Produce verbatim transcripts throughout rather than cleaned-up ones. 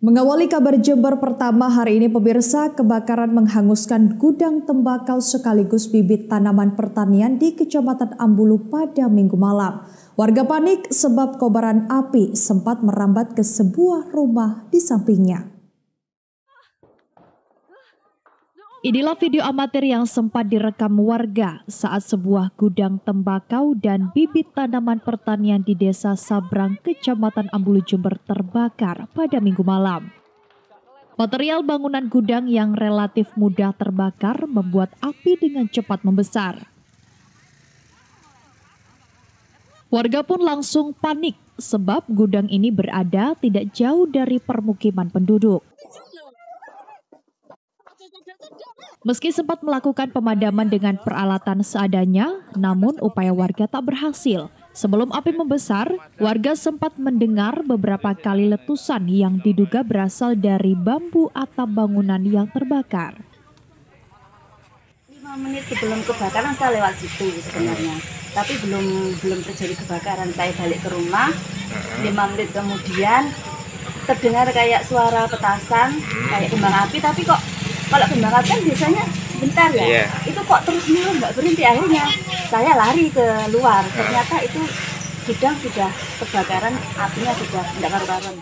Mengawali kabar Jember pertama hari ini pemirsa, kebakaran menghanguskan gudang tembakau sekaligus bibit tanaman pertanian di Kecamatan Ambulu pada Minggu malam. Warga panik sebab kobaran api sempat merambat ke sebuah rumah di sampingnya. Inilah video amatir yang sempat direkam warga saat sebuah gudang tembakau dan bibit tanaman pertanian di desa Sabrang, Kecamatan Ambulu, Jember terbakar pada Minggu malam. Material bangunan gudang yang relatif mudah terbakar membuat api dengan cepat membesar. Warga pun langsung panik sebab gudang ini berada tidak jauh dari permukiman penduduk. Meski sempat melakukan pemadaman dengan peralatan seadanya, namun upaya warga tak berhasil. Sebelum api membesar, warga sempat mendengar beberapa kali letusan yang diduga berasal dari bambu atap bangunan yang terbakar. lima menit sebelum kebakaran saya lewat situ sebenarnya, tapi belum belum terjadi kebakaran. Saya balik ke rumah, lima menit kemudian terdengar kayak suara petasan, kayak kembang api, tapi kok kalau kembang api kan biasanya sebentar ya, yeah. Itu kok terus nyuruh nggak berhenti. Akhirnya saya lari keluar, ternyata itu gudang sudah kebakaran, apinya sudah tidak karu-karuan.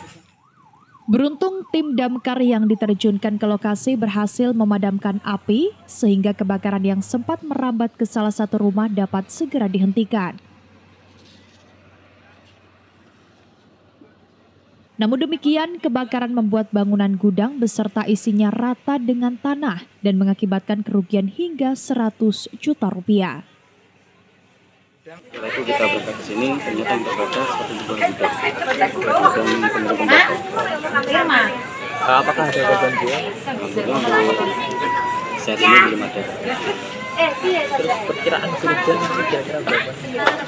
Beruntung tim Damkar yang diterjunkan ke lokasi berhasil memadamkan api sehingga kebakaran yang sempat merambat ke salah satu rumah dapat segera dihentikan. Namun demikian, kebakaran membuat bangunan gudang beserta isinya rata dengan tanah dan mengakibatkan kerugian hingga seratus juta rupiah. Setelah itu kita berangkat ke sini, ternyata yang terbakar seperti gudang gudang. Apakah ada korban jiwa? Saat ini belum ada. Terus perkiraan kerugian kira-kira berapa?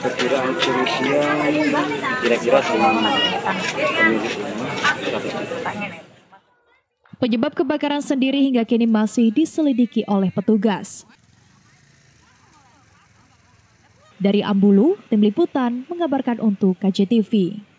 Perkiraan kerugian kira-kira selama penyebab kebakaran sendiri hingga kini masih diselidiki oleh petugas. Dari Ambulu, tim liputan mengabarkan untuk K J T V.